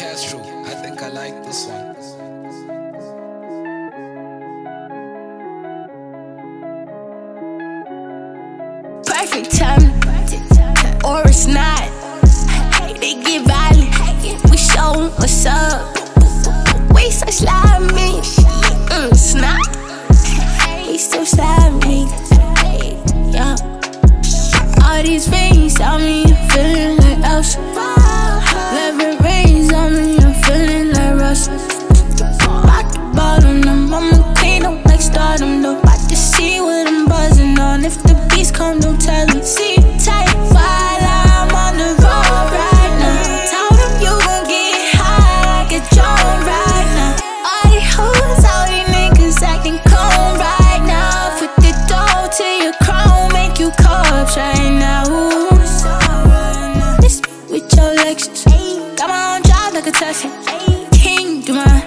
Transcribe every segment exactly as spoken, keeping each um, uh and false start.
Castro. I think I like this one. Perfect timing, or it's not. They get violent, we show 'em what's up. We so slimy, mm, snot. We so slimy, yeah. All these rings on me, I'm feeling like us. Leather rings on me, I'm feeling like Russ. Rock the bottom, the mama clean up like stardom. Though I can see what I'm buzzing on. If the beats come, don't tell me. See tight while I'm on the road right now. Told them you gon' get high like a drone right now. All these hoes, all these niggas acting cold right now. Put the dough to your chrome, make you corpse right now. This with your lectures, got my own job like a Tesla. King do mine.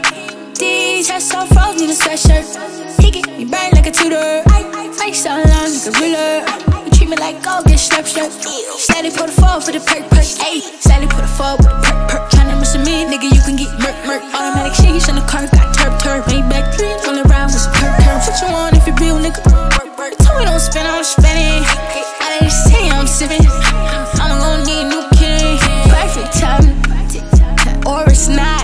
These hats all froze, need a sweatshirt. He get me brain like a tutor. Face all long like a ruler. You treat me like gold, get snap shirt. Slightly put a fall for the perk perk. Ayy, slightly put a fall with a perk perk. Tryna mess with me, nigga, you can get murk murk. Automatic shades on the car, got turp turp. Way back, rolling around with some perk perk. What you want if you real, nigga? You told me don't spend, I'm spending. I didn't say I'm sipping. I'm gon' need a new kitty. Perfect timing, or it's not.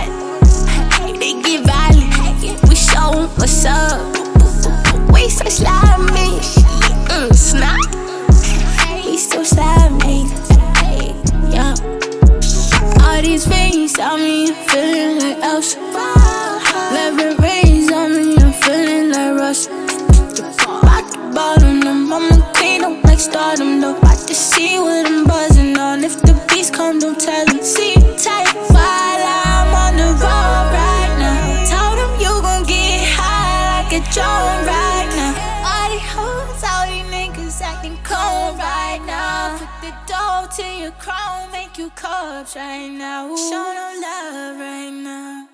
They get violent, we show 'em what's up. We so slimy. Mm, snot. We so slimy. Yeah. All these rings on me, I'm feeling like Elsa. Leather rings on me, I'm feeling like Russ. Rock the bottom, the mama clean up like stardom. Though I can see what I'm buzzing on. If the beats come, don't tell me. See tight while I'm on the road right now. Told them you gon' get high like a drone right now. Hoes, all these niggas acting cold right now. Put the dough to your chrome, make you corpse right now. Show no love right now.